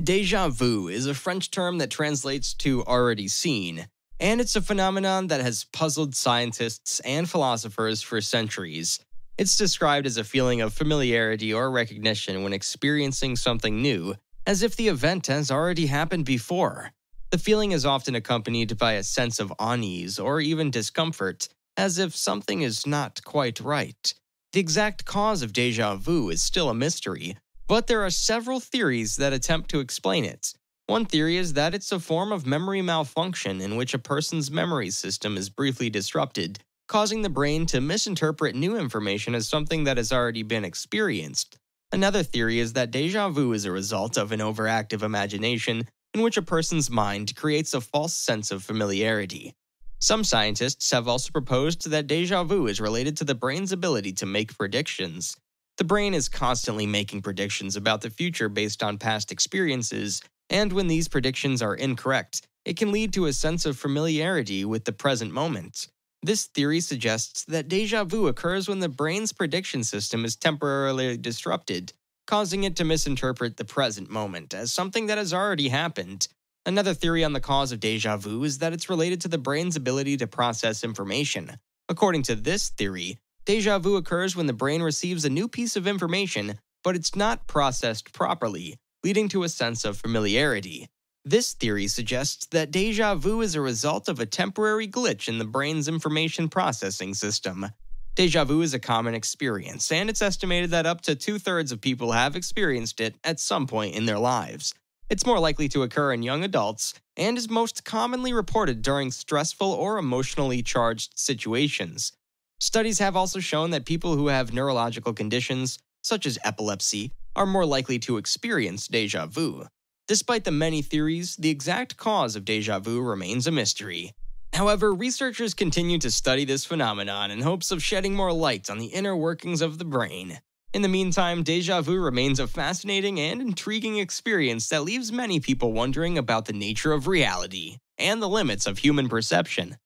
Déjà vu is a French term that translates to already seen, and it's a phenomenon that has puzzled scientists and philosophers for centuries. It's described as a feeling of familiarity or recognition when experiencing something new, as if the event has already happened before. The feeling is often accompanied by a sense of unease or even discomfort, as if something is not quite right. The exact cause of déjà vu is still a mystery, but there are several theories that attempt to explain it. One theory is that it's a form of memory malfunction in which a person's memory system is briefly disrupted, causing the brain to misinterpret new information as something that has already been experienced. Another theory is that déjà vu is a result of an overactive imagination in which a person's mind creates a false sense of familiarity. Some scientists have also proposed that déjà vu is related to the brain's ability to make predictions. The brain is constantly making predictions about the future based on past experiences, and when these predictions are incorrect, it can lead to a sense of familiarity with the present moment. This theory suggests that déjà vu occurs when the brain's prediction system is temporarily disrupted, causing it to misinterpret the present moment as something that has already happened. Another theory on the cause of déjà vu is that it's related to the brain's ability to process information. According to this theory, déjà vu occurs when the brain receives a new piece of information, but it's not processed properly, leading to a sense of familiarity. This theory suggests that déjà vu is a result of a temporary glitch in the brain's information processing system. Déjà vu is a common experience, and it's estimated that up to two-thirds of people have experienced it at some point in their lives. It's more likely to occur in young adults and is most commonly reported during stressful or emotionally charged situations. Studies have also shown that people who have neurological conditions, such as epilepsy, are more likely to experience déjà vu. Despite the many theories, the exact cause of déjà vu remains a mystery. However, researchers continue to study this phenomenon in hopes of shedding more light on the inner workings of the brain. In the meantime, déjà vu remains a fascinating and intriguing experience that leaves many people wondering about the nature of reality and the limits of human perception.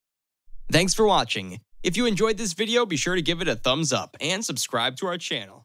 Thanks for watching. If you enjoyed this video, be sure to give it a thumbs up and subscribe to our channel.